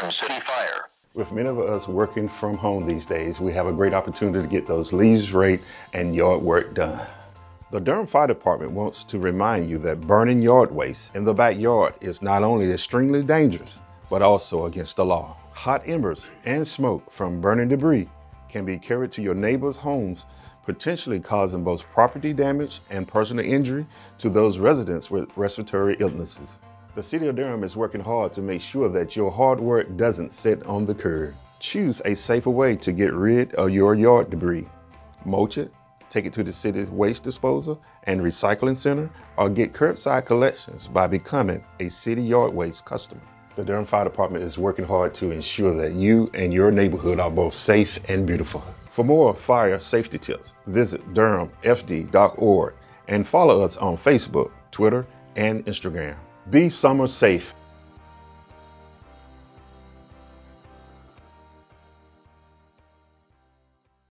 from City Fire. With many of us working from home these days, we have a great opportunity to get those leaves raked and yard work done. The Durham Fire Department wants to remind you that burning yard waste in the backyard is not only extremely dangerous, but also against the law. Hot embers and smoke from burning debris can be carried to your neighbors' homes, potentially causing both property damage and personal injury to those residents with respiratory illnesses. The City of Durham is working hard to make sure that your hard work doesn't sit on the curb. Choose a safer way to get rid of your yard debris. Mulch it, take it to the city's waste disposal and recycling center, or get curbside collections by becoming a city yard waste customer. The Durham Fire Department is working hard to ensure that you and your neighborhood are both safe and beautiful. For more fire safety tips, visit durhamfd.org and follow us on Facebook, Twitter, and Instagram. Be summer safe.